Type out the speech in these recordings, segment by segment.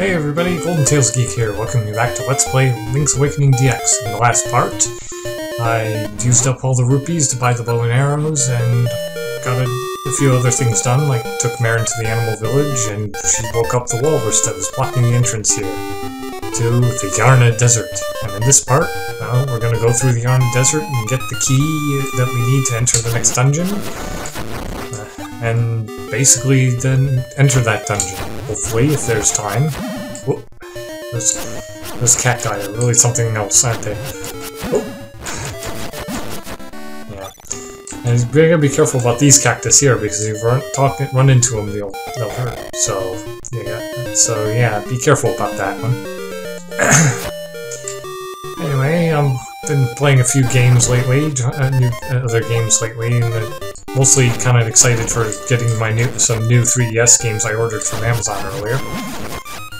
Hey everybody, Golden Tales Geek here, welcoming you back to Let's Play Link's Awakening DX. In the last part, I used up all the rupees to buy the bow and arrows, and got a few other things done, like took Marin to the animal village, and she woke up the walrus that was blocking the entrance here, to the Yarna Desert. And in this part, well, we're going to go through the Yarna Desert and get the key that we need to enter the next dungeon, and basically then enter that dungeon, hopefully, if there's time. Whoop. Those cacti are really something else, aren't they? Whoop. Yeah. And we're gonna be careful about these cactus here, because if you run into them, they'll hurt. So yeah, be careful about that one. Anyway, I've been playing a few games lately, mostly kind of excited for getting my some new 3DS games I ordered from Amazon earlier.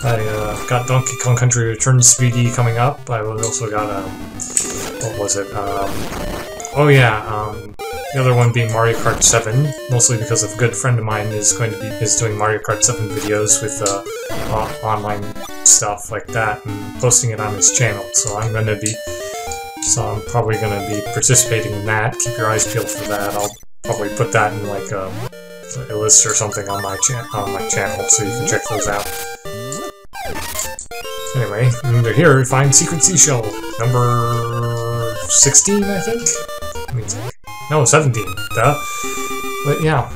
I got Donkey Kong Country Returns 3D coming up. I also got the other one being Mario Kart 7, mostly because a good friend of mine is doing Mario Kart 7 videos with online stuff like that and posting it on his channel. So I'm probably gonna be participating in that. Keep your eyes peeled for that. I'll probably put that in like a list or something on my channel, so you can check those out. Anyway, under here we find Secret Seashell number 16, I think. No, 17. Duh. But yeah.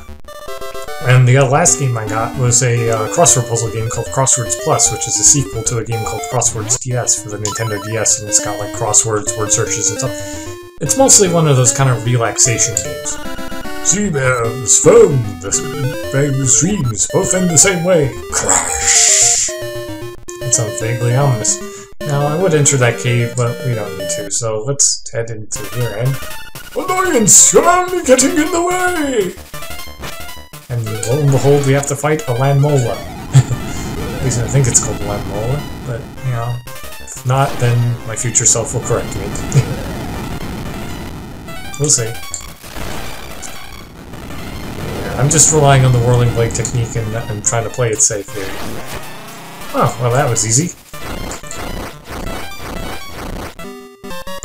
And the last game I got was a crossword puzzle game called CrossWords Plus, which is a sequel to a game called CrossWords DS for the Nintendo DS, and it's got like crosswords, word searches, and stuff. It's mostly one of those kind of relaxation games. Sea bears foam, the vague streams, both end the same way. Crash! That sounds vaguely ominous. Now, I would enter that cave, but we don't need to, so let's head into here and... Annoyance! You're only getting in the way! And lo and behold, we have to fight a Lanmola. At least I think it's called Lanmola, but, you know, if not, then my future self will correct me. We'll see. I'm just relying on the whirling blade technique and I'm trying to play it safe here. Oh, well that was easy.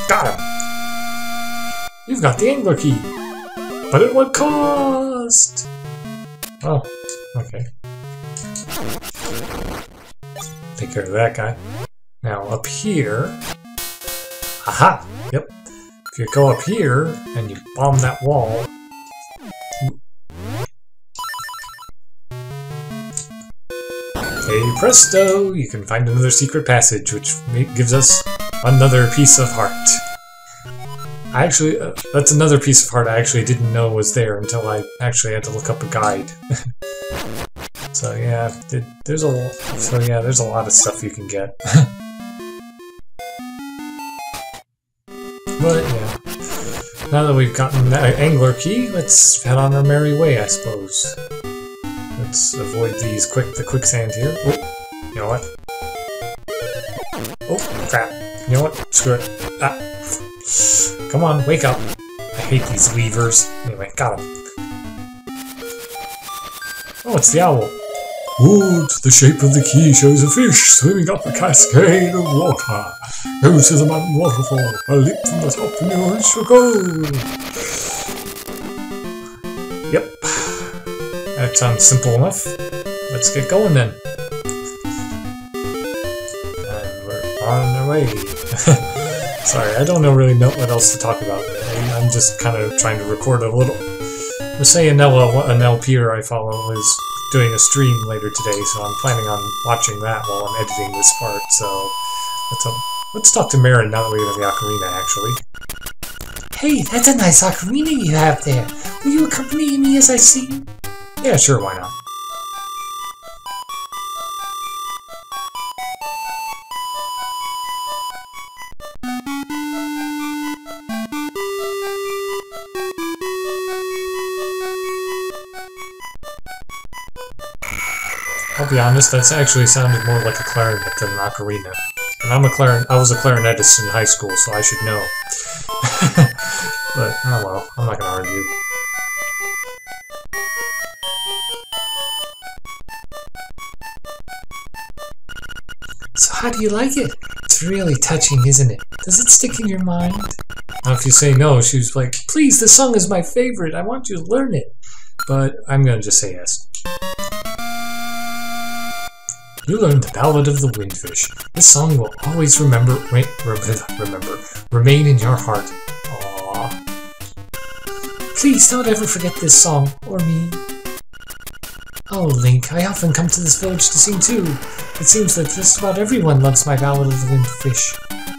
Got him! You've got the angler key! But at what cost? Oh, okay. Take care of that guy. Now up here... Aha! Yep. If you go up here and you bomb that wall... Hey presto! You can find another secret passage, which gives us another piece of heart. I actually... that's another piece of heart I actually didn't know was there until I actually had to look up a guide. So yeah, there's a lot of stuff you can get. But yeah, now that we've gotten that angler key, let's head on our merry way, I suppose. Let's avoid the quicksand here. Oh, you know what? Oh, crap. You know what? Screw it. Ah. Come on, wake up. I hate these levers. Anyway, got him. Oh, it's the owl. Wood, the shape of the key shows a fish swimming up a cascade of water. Go to the mountain waterfall, a leap from the top and you shall go. Yep. That sounds simple enough. Let's get going then. And we're on our way. Sorry, I don't really know what else to talk about. I'm just kind of trying to record a little. Let's say an LPer I follow is doing a stream later today, so I'm planning on watching that while I'm editing this part, so... Let's talk to Marin now that we have the Ocarina, actually. Hey, that's a nice Ocarina you have there! Will you accompany me as I sing? Yeah, sure, why not? I'll be honest, that's actually sounded more like a clarinet than an ocarina. And I was a clarinetist in high school, so I should know. But, oh well, I'm not gonna argue. How do you like it? It's really touching, isn't it? Does it stick in your mind? Now if you say no, she was like, please, this song is my favorite, I want you to learn it. But I'm gonna just say yes. You learned the Ballad of the Wind Fish. This song will always remain in your heart. Aww. Please don't ever forget this song, or me. Oh, Link, I often come to this village to sing too. It seems that just about everyone loves my Ballad of the Wind Fish.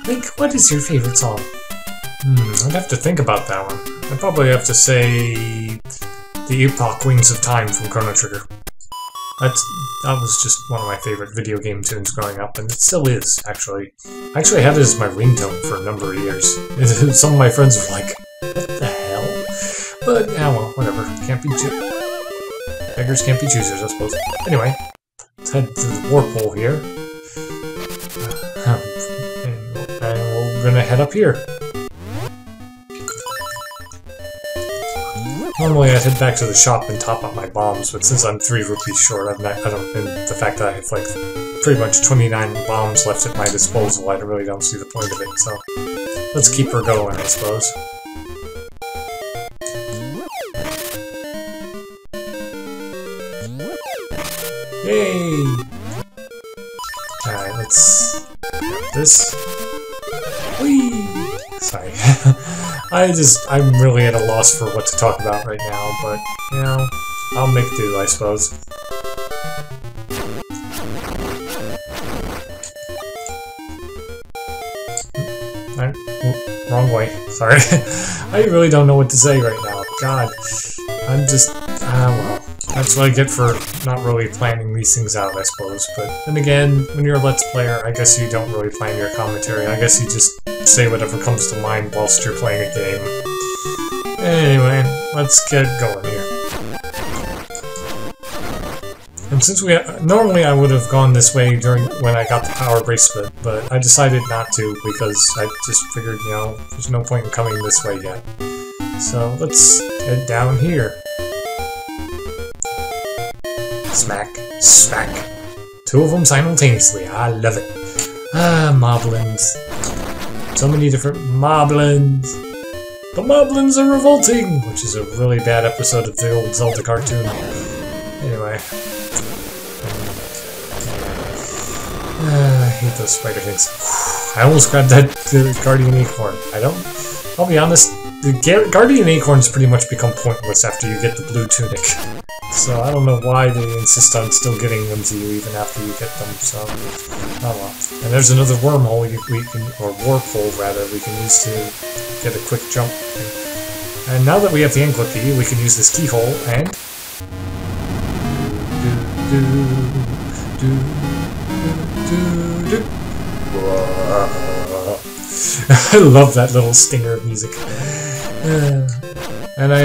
Link, what is your favorite song? I'd have to think about that one. I'd probably have to say the Epoch Wings of Time from Chrono Trigger. That was just one of my favorite video game tunes growing up, and it still is, actually. I actually had it as my ringtone for a number of years. Some of my friends were like, what the hell? But, yeah, well, whatever. Can't be beggars can't be choosers, I suppose. Anyway, let's head to the warp hole here. And we're gonna head up here. Normally I'd head back to the shop and top up my bombs, but since I'm 3 rupees short, and the fact that I have like pretty much 29 bombs left at my disposal, I really don't see the point of it, so let's keep her going, I suppose. Yay! Alright, let's grab this. Whee! Sorry. I'm really at a loss for what to talk about right now, but, you know, I'll make do, I suppose. Wrong way, sorry. I really don't know what to say right now, God. I'm just, well, that's what I get for not really planning these things out, I suppose. But then again, when you're a Let's Player, I guess you don't really plan your commentary. I guess you just say whatever comes to mind whilst you're playing a game. Anyway, let's get going here. And since we normally I would have gone this way when I got the power bracelet, but I decided not to because I just figured, you know, there's no point in coming this way yet. So let's head down here. Smack, smack. 2 of them simultaneously. I love it. Ah, moblins. So many different moblins. The moblins are revolting, which is a really bad episode of the old Zelda cartoon. Anyway, I hate those spider things. I almost grabbed that guardian acorn. I'll be honest. The guardian acorns pretty much become pointless after you get the blue tunic. So I don't know why they insist on still giving them to you even after you get them, so... oh well. And there's another wormhole we can... or warp hole, rather, we can use to get a quick jump. And now that we have the angler key, we can use this keyhole and... I love that little stinger of music. And I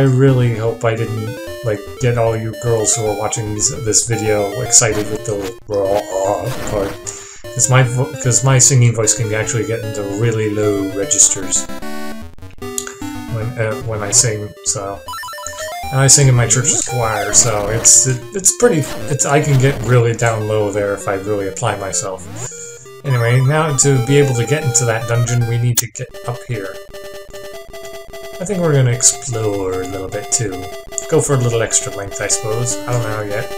really hope I didn't like get all you girls who are watching this video excited with the raw part, because my singing voice can actually get into really low registers when I sing. So, and I sing in my church's choir, so it's I can get really down low there if I really apply myself. Anyway, now to be able to get into that dungeon, we need to get up here. I think we're gonna explore a little bit too. Go for a little extra length, I suppose. I don't know yet.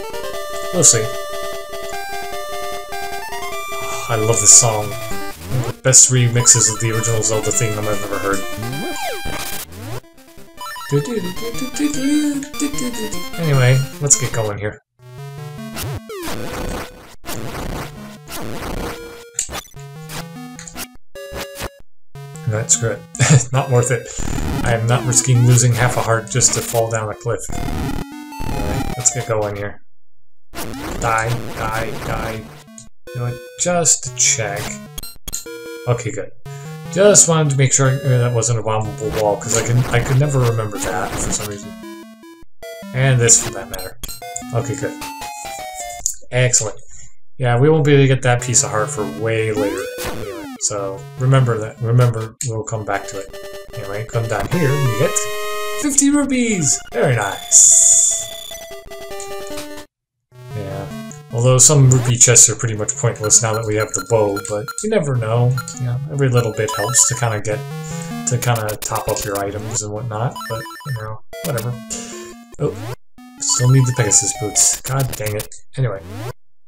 We'll see. Oh, I love this song. One of the best remixes of the original Zelda theme I've ever heard. Anyway, let's get going here. Alright, screw it. Not worth it. I am not risking losing half a heart just to fall down a cliff. Alright, let's get going here. Die, die, die. You know what? Just to check. Okay, good. Just wanted to make sure that wasn't a bombable wall, because I could never remember that for some reason. And this, for that matter. Okay, good. Excellent. Yeah, we won't be able to get that piece of heart for way later. So, remember that. Remember, we'll come back to it. Anyway, come down here and you get 50 rupees! Very nice! Yeah. Although some ruby chests are pretty much pointless now that we have the bow, but you never know. You know, every little bit helps to kind of get to top up your items and whatnot. But you know, whatever. Oh, still need the Pegasus boots. God dang it. Anyway,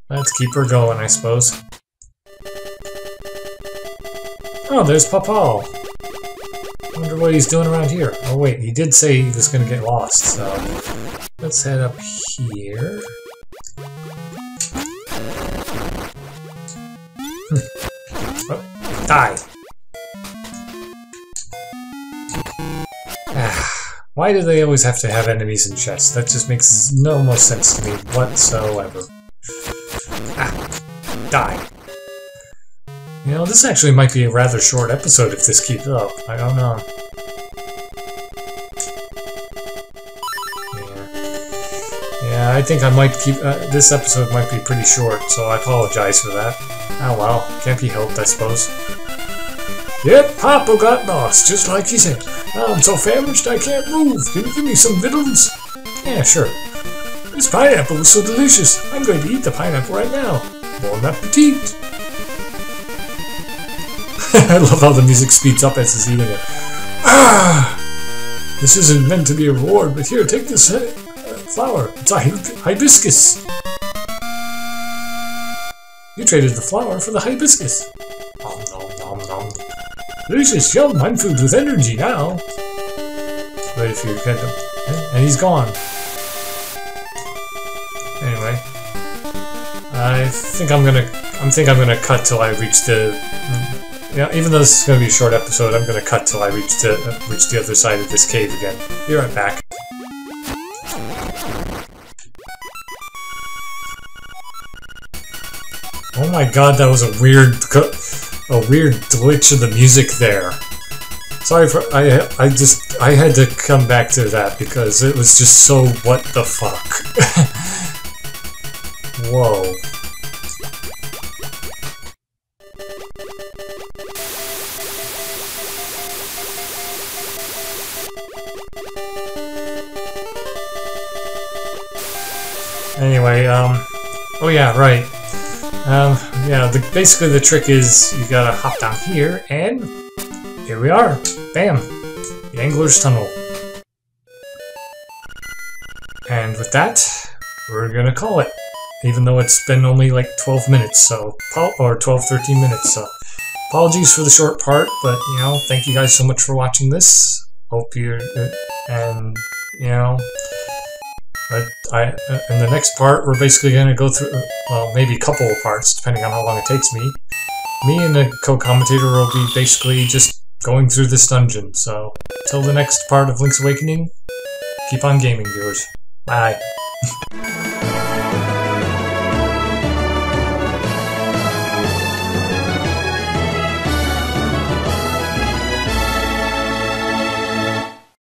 let's keep her going, I suppose. Oh, there's Papal. Wonder what he's doing around here. Oh wait, he did say he was gonna get lost, so let's head up here. Oh, die! Why do they always have to have enemies in chests? That just makes no more sense to me whatsoever. Ah, die! You know, this actually might be a rather short episode if this keeps up. I don't know. Yeah, I think I might keep... this episode might be pretty short, so I apologize for that. Oh well, can't be helped, I suppose. Yep, Papa got lost, just like he said. I'm so famished I can't move. Can you give me some vittles? Yeah, sure. This pineapple is so delicious. I'm going to eat the pineapple right now. Bon appetit! I love how the music speeds up as he's eating it. Ah! This isn't meant to be a reward, but here, take this flower. It's a hibiscus. You traded the flower for the hibiscus. Nom nom nom nom. Delicious, yum, I'm food with energy now. Wait for your kingdom. And he's gone. Anyway, I think I'm gonna cut till I reach the. Yeah, even though this is going to be a short episode, I'm going to cut till I reach the other side of this cave again. Be right back. Oh my god, that was a weird glitch of the music there. Sorry for I had to come back to that because it was just so what the fuck. Whoa. Anyway, oh yeah, right. Yeah, basically the trick is you gotta hop down here, and here we are. Bam! The Angler's Tunnel. And with that, we're gonna call it. Even though it's been only like 12 minutes, so, or 12, 13 minutes, so. Apologies for the short part, but, you know, thank you guys so much for watching this. Hope you're, and, you know... in the next part, we're basically going to go through, well, maybe a couple of parts, depending on how long it takes me. Me and the co-commentator will be basically just going through this dungeon, so... Till the next part of Link's Awakening, keep on gaming, viewers. Bye.